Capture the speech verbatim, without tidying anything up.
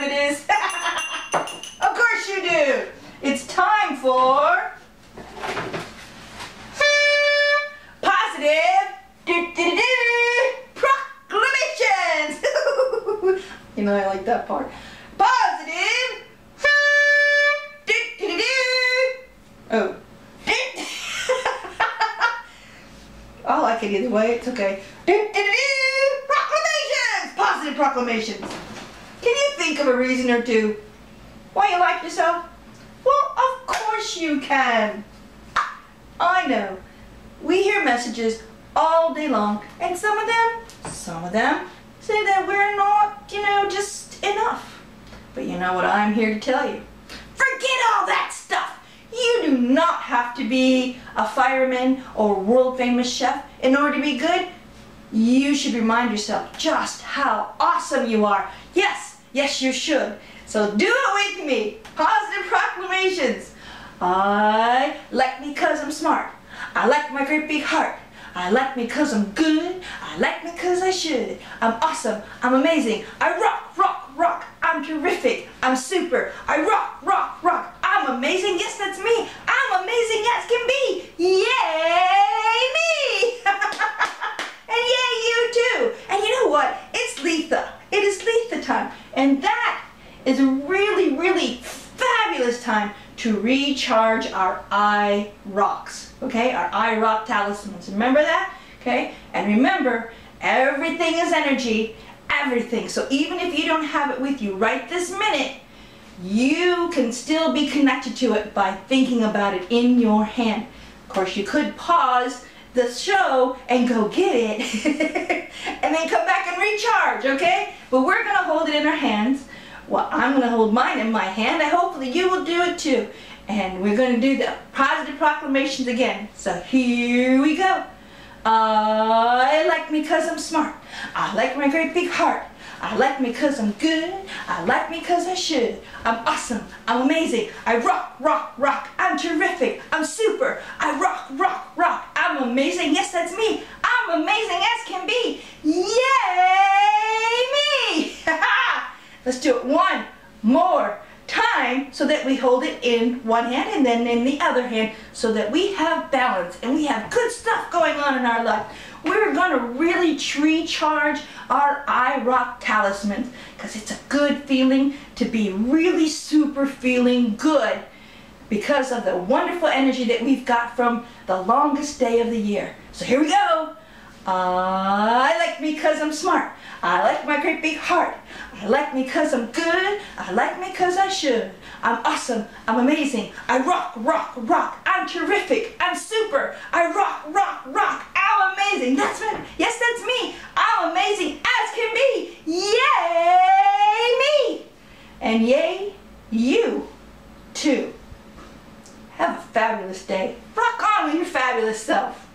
name it is? Of course you do. It's time for Positive Proclamations. You know I like that part. Positive. Oh. I like it either way. It's okay. Proclamations. Positive proclamations. Can you think of a reason or two why you like yourself? Well, of course you can. I know. We hear messages all day long, and some of them, some of them say that we're not, you know, just enough. But you know what I'm here to tell you? Forget all that stuff. You do not have to be a fireman or world-famous chef in order to be good. You should remind yourself just how awesome you are. Yes, yes you should. So do it with me. Positive proclamations. I like me because I'm smart. I like my great big heart. I like me because I'm good. I like me because I should. I'm awesome. I'm amazing. I rock, rock, rock. I'm terrific. I'm super. I rock, rock, rock. I'm amazing. Yes, that's me. I'm amazing as can be. Yay me! And yay you too. And you know what? It's Letha. It is Letha time. And that is a really, really fabulous time to recharge our I rocks, okay? Our I rock talismans, remember that? Okay, and remember, everything is energy, everything. So even if you don't have it with you right this minute, you can still be connected to it by thinking about it in your hand. Of course, you could pause the show and go get it and then come back and recharge, okay? But we're gonna hold it in our hands. Well, I'm going to hold mine in my hand. I hopefully you will do it too. And we're going to do the positive proclamations again. So here we go. I like me because I'm smart. I like my great big heart. I like me because I'm good. I like me because I should. I'm awesome. I'm amazing. I rock, rock, rock. I'm terrific. I'm super. I rock, rock, rock. I'm amazing. Yes, that's me. I'm amazing as can be. Yay me! Let's do it one more time so that we hold it in one hand and then in the other hand so that we have balance and we have good stuff going on in our life. We're going to really recharge our I rock talismans because it's a good feeling to be really super feeling good because of the wonderful energy that we've got from the longest day of the year. So here we go. I like me because I'm smart. I like my great big heart. I like me because I'm good. I like me because I should. I'm awesome. I'm amazing. I rock, rock, rock. I'm terrific. I'm super. I rock, rock, rock. I'm amazing. That's right. Yes, that's me. I'm amazing as can be. Yay me! And yay you too. Have a fabulous day. Rock on with your fabulous self.